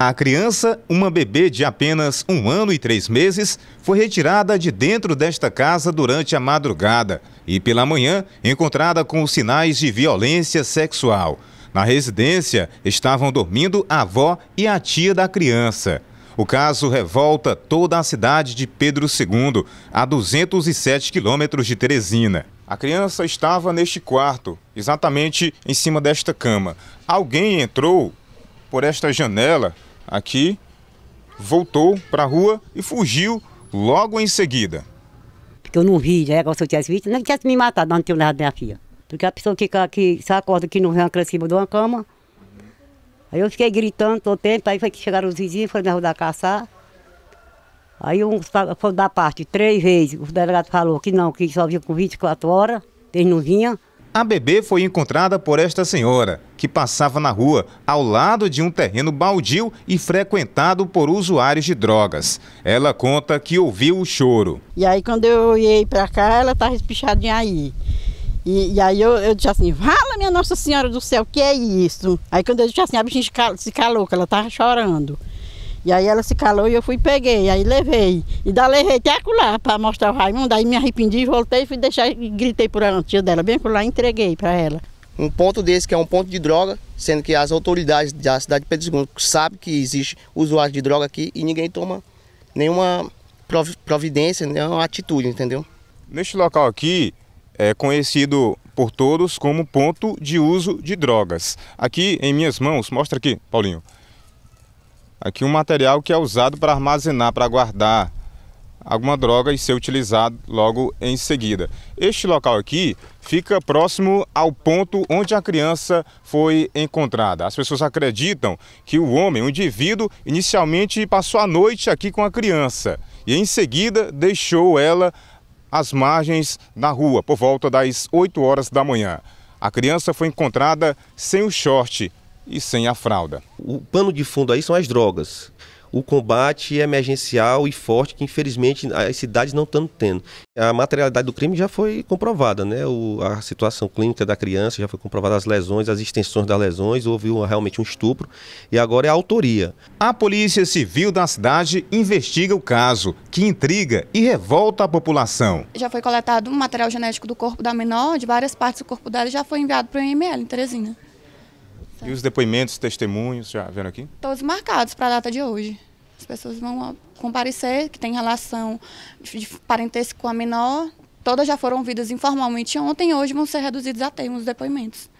A criança, uma bebê de apenas 1 ano e 3 meses, foi retirada de dentro desta casa durante a madrugada e, pela manhã, encontrada com sinais de violência sexual. Na residência, estavam dormindo a avó e a tia da criança. O caso revolta toda a cidade de Pedro II, a 207 quilômetros de Teresina. A criança estava neste quarto, exatamente em cima desta cama. Alguém entrou por esta janela aqui, voltou para a rua e fugiu logo em seguida. Porque eu não vi, né? Se eu tivesse visto, nem tivesse me matado, não tenho nada da minha filha. Porque a pessoa que se acorda aqui no ranco em cima de uma cama. Aí eu fiquei gritando todo tempo, aí foi que chegaram os vizinhos, foram me ajudar a caçar. Aí foram dar parte 3 vezes, o delegado falou que não, que só vinha com 24 horas, eles não vinham. A bebê foi encontrada por esta senhora, que passava na rua, ao lado de um terreno baldio e frequentado por usuários de drogas. Ela conta que ouviu o choro. E aí quando eu olhei para cá, ela estava espichadinha aí. E aí eu disse assim, fala minha Nossa Senhora do Céu, o que é isso? Aí quando eu disse assim, a bichinha se calou, que ela estava chorando. E aí ela se calou e eu fui e peguei, aí levei. E daí levei até acolá para mostrar o Raimundo, aí me arrependi, voltei e fui deixar, e gritei por ela, tia dela, bem acolá, entreguei para ela. Um ponto desse que é um ponto de droga, sendo que as autoridades da cidade de Pedro II sabem que existe usuário de droga aqui e ninguém toma nenhuma providência, nenhuma atitude, entendeu? Neste local aqui, é conhecido por todos como ponto de uso de drogas. Aqui em minhas mãos, mostra aqui, Paulinho. Aqui um material que é usado para armazenar, para guardar alguma droga e ser utilizado logo em seguida. Este local aqui fica próximo ao ponto onde a criança foi encontrada. As pessoas acreditam que o homem, o indivíduo, inicialmente passou a noite aqui com a criança e em seguida deixou ela às margens da rua, por volta das 8 horas da manhã. A criança foi encontrada sem o short e sem a fralda. O pano de fundo aí são as drogas. O combate é emergencial e forte, que infelizmente as cidades não estão tendo. A materialidade do crime já foi comprovada, né? A situação clínica da criança já foi comprovada, as lesões, as extensões das lesões, houve realmente um estupro e agora é a autoria. A Polícia Civil da cidade investiga o caso, que intriga e revolta a população. Já foi coletado um material genético do corpo da menor, de várias partes do corpo dela, e já foi enviado para o IML em Teresina. E os depoimentos, testemunhos, já vendo aqui? Todos marcados para a data de hoje. As pessoas vão comparecer, que tem relação de parentesco com a menor. Todas já foram ouvidas informalmente ontem, hoje vão ser reduzidos a termo os depoimentos.